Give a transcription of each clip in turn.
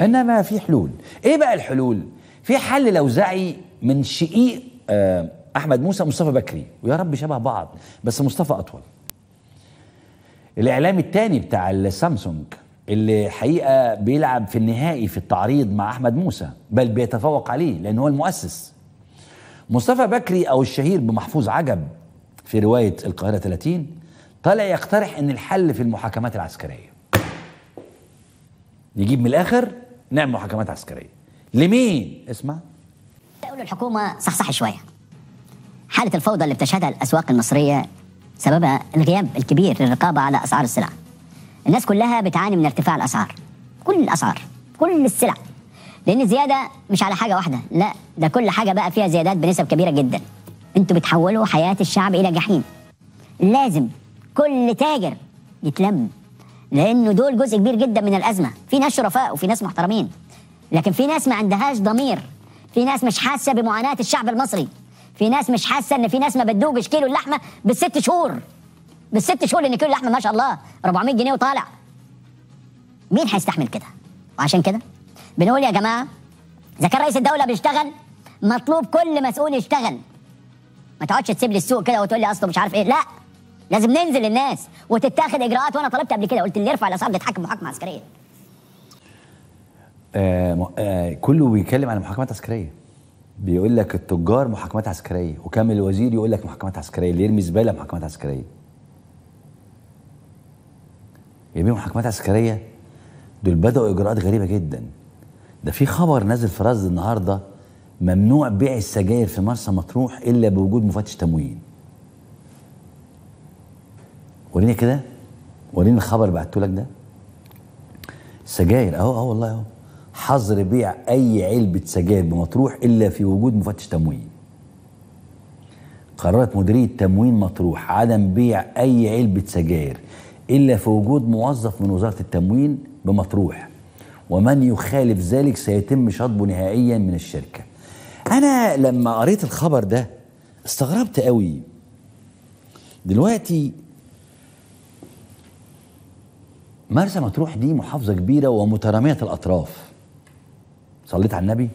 انما في حلول. ايه بقى الحلول؟ في حل لوزعي من شقيق احمد موسى مصطفى بكري، ويا رب شبه بعض، بس مصطفى اطول. الاعلام الثاني بتاع السامسونج اللي حقيقه بيلعب في النهائي في التعريض مع احمد موسى، بل بيتفوق عليه لان هو المؤسس. مصطفى بكري او الشهير بمحفوظ عجب في روايه القاهره 30 طالع يقترح ان الحل في المحاكمات العسكريه. نجيب من الاخر نعمل محاكمات عسكريه. لمين؟ اسمع. تقول الحكومه صحصح شويه. حاله الفوضى اللي بتشهدها الاسواق المصريه سببها الغياب الكبير للرقابه على اسعار السلع. الناس كلها بتعاني من ارتفاع الاسعار، كل الاسعار، كل السلع، لان الزياده مش على حاجه واحده، لا ده كل حاجه بقى فيها زيادات بنسب كبيره جدا. انتوا بتحولوا حياه الشعب الى جحيم. لازم كل تاجر يتلم، لانه دول جزء كبير جدا من الازمه. في ناس شرفاء وفي ناس محترمين، لكن في ناس ما عندهاش ضمير، في ناس مش حاسه بمعاناه الشعب المصري، في ناس مش حاسه ان في ناس ما بتدوقش كيلو اللحمه بالست شهور، بالست شهور، ان كيلو اللحمه ما شاء الله 400 جنيه وطالع. مين هيستحمل كده؟ وعشان كده بنقول يا جماعه، اذا كان رئيس الدوله بيشتغل مطلوب كل مسؤول يشتغل. ما تقعدش تسيب لي السوق كده وتقول لي اصله مش عارف ايه، لا لازم ننزل للناس وتتاخد اجراءات. وانا طلبت قبل كده، قلت اللي يرفع الاسعار بيتحاكم محاكمه عسكريه. كله بيتكلم عن محاكمات عسكريه، بيقول لك التجار محاكمات عسكريه، وكامل الوزير يقول لك محاكمات عسكريه، اللي يرمي زباله محاكمات عسكريه. يبقى محاكمات عسكريه دول بداوا اجراءات غريبه جدا. ده في خبر نازل في رصد النهارده، ممنوع بيع السجاير في مرسى مطروح الا بوجود مفتش تموين. وريني كده، وريني الخبر اللي بعته لك ده. السجاير اهو، اهو والله اهو، حظر بيع اي علبه سجاير بمطروح الا في وجود مفتش تموين. قررت مديريه تموين مطروح عدم بيع اي علبه سجاير الا في وجود موظف من وزاره التموين بمطروح، ومن يخالف ذلك سيتم شطبه نهائيا من الشركه. انا لما قريت الخبر ده استغربت قوي. دلوقتي مرسى مطروح دي محافظة كبيرة ومترامية الأطراف، صليت على النبي،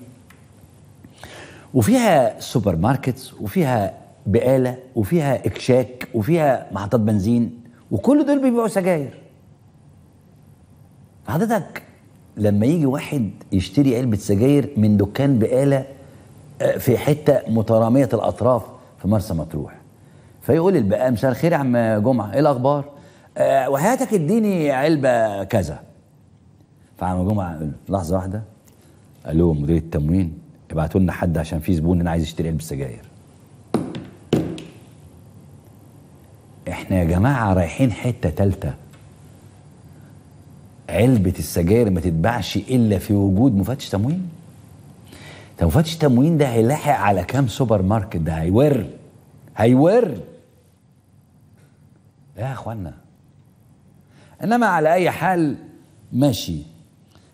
وفيها سوبر ماركتس، وفيها بقالة، وفيها إكشاك، وفيها محطات بنزين، وكل دول بيبيعوا سجاير. حضرتك لما يجي واحد يشتري علبة سجاير من دكان بقالة في حتة مترامية الأطراف في مرسى مطروح، فيقول البقالة مساء الخير يا عم جمعة، إيه الأخبار؟ وحياتك اديني علبه كذا. فعم جمعه قال له لحظه واحده، الو مدير التموين، ابعتوا لنا حد عشان في زبون انا عايز يشتري علبه سجاير. احنا يا جماعه رايحين حته ثالثه. علبه السجاير ما تتباعش الا في وجود مفتش تموين. طب مفتش تموين ده هيلاحق على كام سوبر ماركت؟ ده هيور يا اخوانا. انما على اي حال ماشي.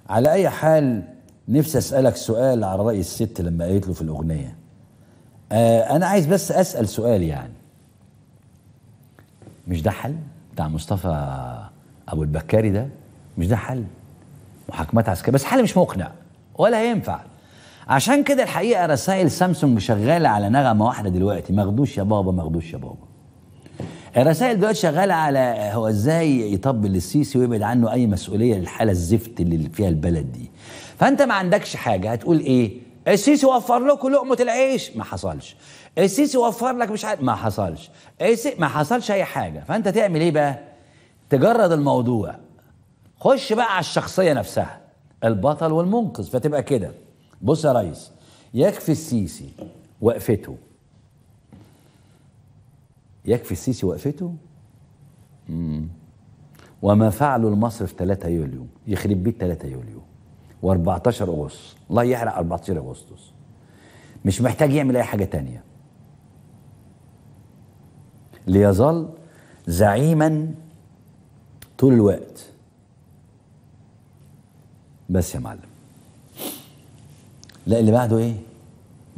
على اي حال نفسي اسالك سؤال على راي الست لما قالت له في الاغنيه. انا عايز بس اسال سؤال، يعني مش ده حل بتاع مصطفى ابو البكاري ده؟ مش ده حل؟ محاكمات عسكريه، بس حل مش مقنع ولا هينفع. عشان كده الحقيقه رسائل سامسونج شغاله على نغمه واحده دلوقتي، مخدوش يا بابا، مخدوش يا بابا. الرسائل دلوقتي شغاله على هو ازاي يطبل للسيسي ويبعد عنه اي مسؤوليه للحاله الزفت اللي فيها البلد دي. فانت ما عندكش حاجه، هتقول ايه؟ السيسي وفر لكم لقمه العيش، ما حصلش. السيسي وفر لك مش عارف، ما حصلش. ما حصلش اي حاجه. فانت تعمل ايه بقى؟ تجرد الموضوع، خش بقى على الشخصيه نفسها، البطل والمنقذ. فتبقى كده، بص يا ريس، يكفي السيسي وقفته، يكفي السيسي وقفته وما فعله لمصر في 3 يوليو، يخرب بيت 3 يوليو و14 اغسطس، الله يحرق 14 اغسطس. مش محتاج يعمل اي حاجه تانية، ليظل زعيما طول الوقت. بس يا معلم، لا اللي بعده ايه؟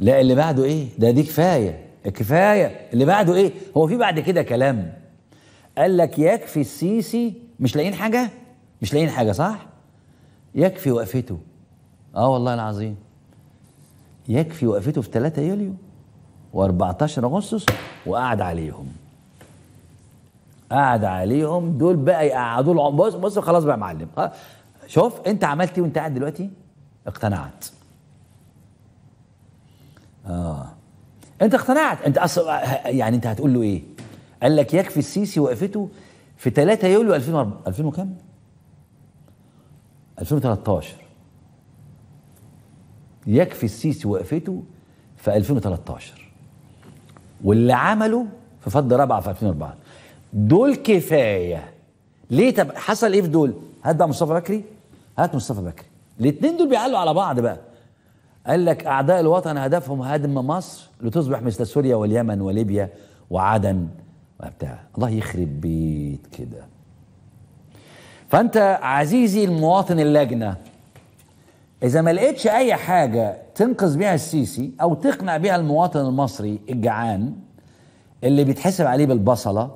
لا اللي بعده ايه؟ ده دي كفايه، كفايه. اللي بعده ايه؟ هو في بعد كده كلام قال لك يكفي السيسي، مش لاقيين حاجه، مش لاقيين حاجه، صح؟ يكفي وقفته. والله العظيم. يكفي وقفته في 3 يوليو و14 اغسطس وقعد عليهم. قعد عليهم دول بقى يقعدوا له. بص خلاص بقى يا معلم، شوف انت عملت ايه وانت قاعد دلوقتي؟ اقتنعت. انت اقتنعت، انت اصلا يعني انت هتقول له ايه؟ قال لك يكفي السيسي وقفته في 3 يوليو 2000 وكام؟ 2013. يكفي السيسي وقفته في 2013 واللي عمله في فض رابعه في 2004، دول كفايه. ليه؟ طب حصل ايه في دول؟ هات بقى مصطفى بكري، هات مصطفى بكري. الاثنين دول بيعلوا على بعض بقى. قال لك اعداء الوطن هدفهم هدم مصر لتصبح مثل سوريا واليمن وليبيا وعدن وبتاع. الله يخرب بيت كده. فانت عزيزي المواطن اللجنه، إذا ما لقيتش أي حاجة تنقذ بيها السيسي أو تقنع بيها المواطن المصري الجعان اللي بيتحسب عليه بالبصلة،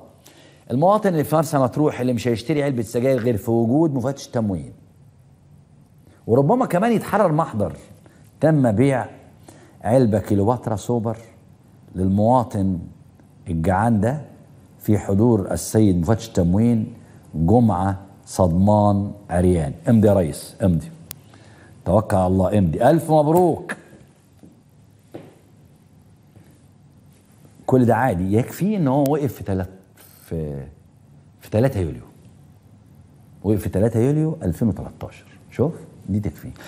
المواطن اللي في مرسى مطروح اللي مش هيشتري علبة سجاير غير في وجود مفتش تموين، وربما كمان يتحرر محضر تم بيع علبة كيلوباترا سوبر للمواطن الجعان ده في حضور السيد مفتش تموين جمعة صدمان عريان. امضي يا ريس، امضي، توكل على الله، امضي، ألف مبروك. كل ده عادي، يكفي إن هو وقف في 3 يوليو. وقف في 3 يوليو 2013، شوف دي تكفي.